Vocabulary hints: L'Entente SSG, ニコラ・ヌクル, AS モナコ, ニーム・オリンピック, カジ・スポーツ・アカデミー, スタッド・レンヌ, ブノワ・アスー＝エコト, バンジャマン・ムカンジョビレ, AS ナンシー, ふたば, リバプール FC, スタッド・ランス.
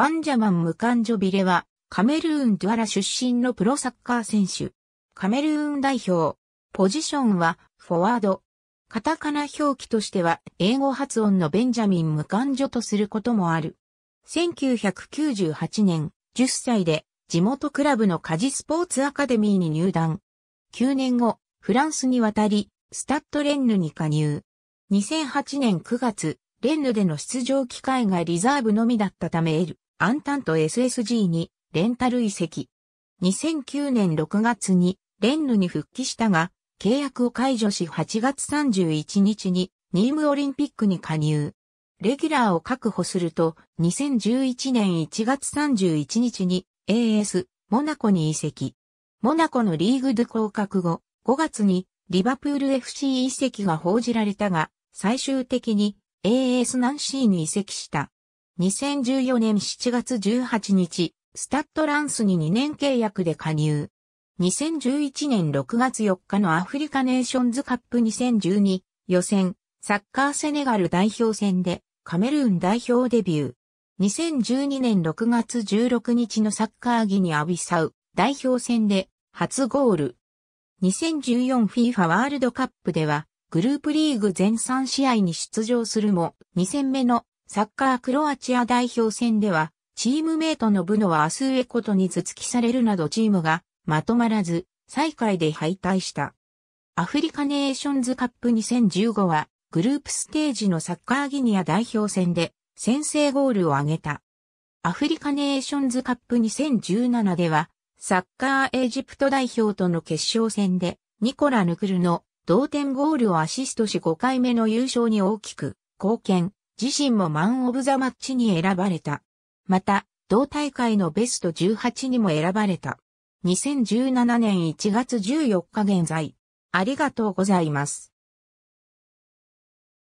バンジャマン・ムカンジョビレは、カメルーン・トゥアラ出身のプロサッカー選手。カメルーン代表。ポジションは、フォワード。カタカナ表記としては、英語発音のベンジャミン・ムカンジョとすることもある。1998年、10歳で、地元クラブのカジスポーツアカデミーに入団。9年後、フランスに渡り、スタッド・レンヌに加入。2008年9月、レンヌでの出場機会がリザーブのみだったため、L'Entente SSG にレンタル移籍。2009年6月にレンヌに復帰したが、契約を解除し8月31日にニームオリンピックに加入。レギュラーを確保すると、2011年1月31日に AS モナコに移籍。モナコのリーグで降格後、5月にリバプール FC 移籍が報じられたが、最終的にAS ナンシーに移籍した。2014年7月18日、スタッド・ランスに2年契約で加入。2011年6月4日のアフリカネーションズカップ2012予選、サッカーセネガル代表戦でカメルーン代表デビュー。2012年6月16日のサッカーギニアビサウ代表戦で初ゴール。2014FIFA ワールドカップでは、グループリーグ全3試合に出場するも、2戦目のサッカークロアチア代表戦では、チームメイトのブノワ・アスウェコトに頭突きされるなどチームがまとまらず、最下位で敗退した。アフリカネーションズカップ2015は、グループステージのサッカーギニア代表戦で先制ゴールを挙げた。アフリカネーションズカップ2017では、サッカーエジプト代表との決勝戦で、ニコラ・ヌクルの同点ゴールをアシストし5回目の優勝に大きく貢献、自身もマン・オブ・ザ・マッチに選ばれた。また、同大会のベスト18にも選ばれた。2017年1月14日現在。ありがとうございます。